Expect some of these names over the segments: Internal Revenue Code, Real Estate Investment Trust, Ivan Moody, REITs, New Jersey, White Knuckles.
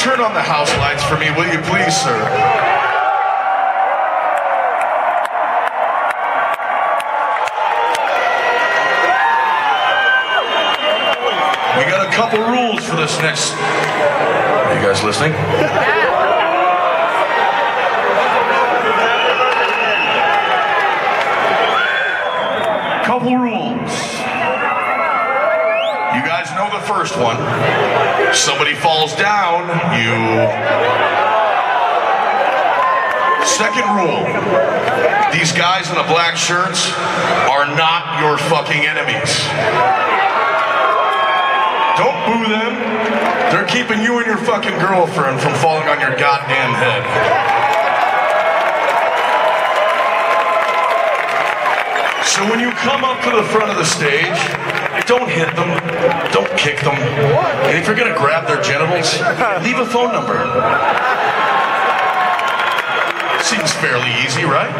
turn on the house lights for me, will you please, sir? We got a couple rules for this next... Are you guys listening? Couple rules. You guys know the first one. If somebody falls down, you... Second rule. These guys in the black shirts are not your fucking enemies. Don't boo them. They're keeping you and your fucking girlfriend from falling on your goddamn head. So when you come up to the front of the stage, don't hit them, don't kick them, and if you're gonna grab their genitals, leave a phone number. Seems fairly easy, right?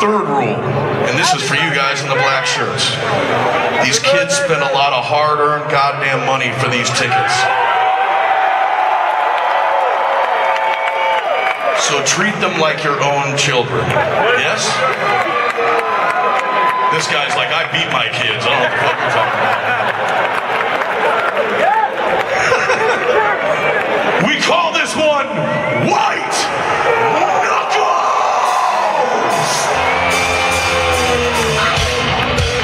Third rule, and this is for you guys in the black shirts. These kids spend a lot of hard-earned goddamn money for these tickets. So treat them like your own children, yes? This guy's like, I beat my kids. I don't know what the fuck you're talking about. We call this one White Knuckles!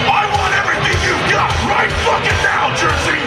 I want everything you've got right fucking now, Jersey!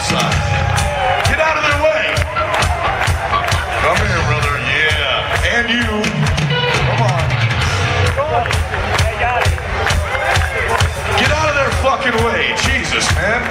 other side. Get out of their way. Come here, brother. Yeah. And you. Come on. Get out of their fucking way. Jesus, man.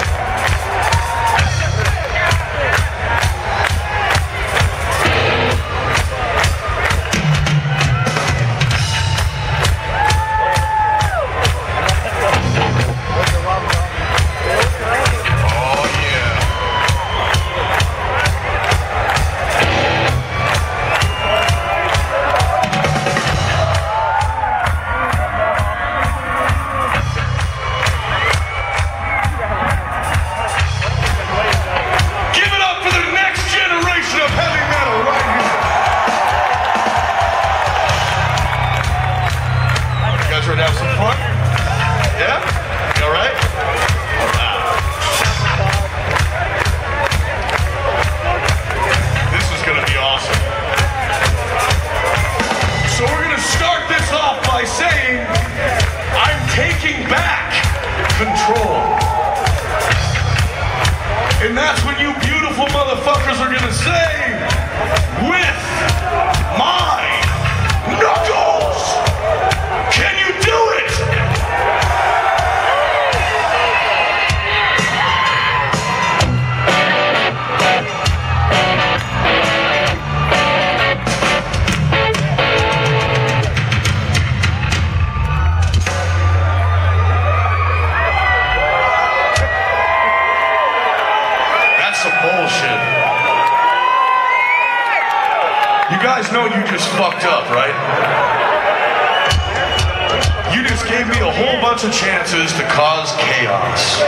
And that's what you beautiful motherfuckers are gonna say with my knuckles! Can you do it? You guys know you just fucked up, right? You just gave me a whole bunch of chances to cause chaos. You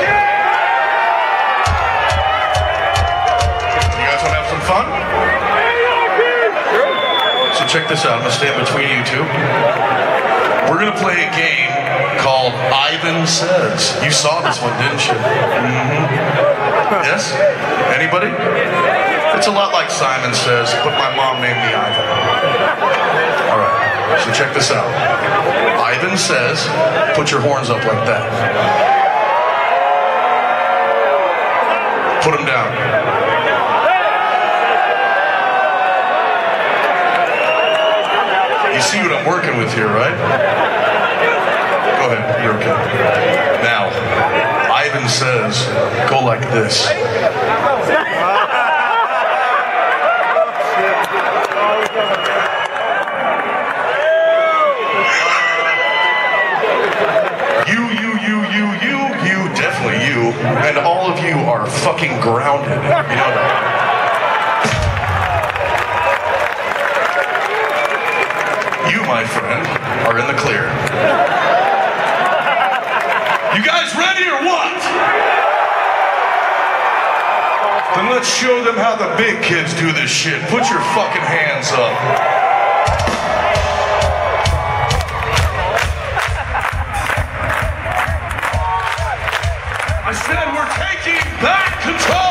guys want to have some fun? So check this out, I'm going to stand between you two. We're going to play a game called Ivan Says. You saw this one, didn't you? Mm-hmm. Yes? Anybody? It's a lot like Simon Says, but my mom named me Ivan. All right, so check this out. Ivan says, put your horns up like that. Put them down. You see what I'm working with here, right? Go ahead, you're okay. Now, Ivan says, go like this. And all of you are fucking grounded. You know that. You, my friend, are in the clear. You guys ready or what? Then let's show them how the big kids do this shit. Put your fucking hands up. We're taking back control!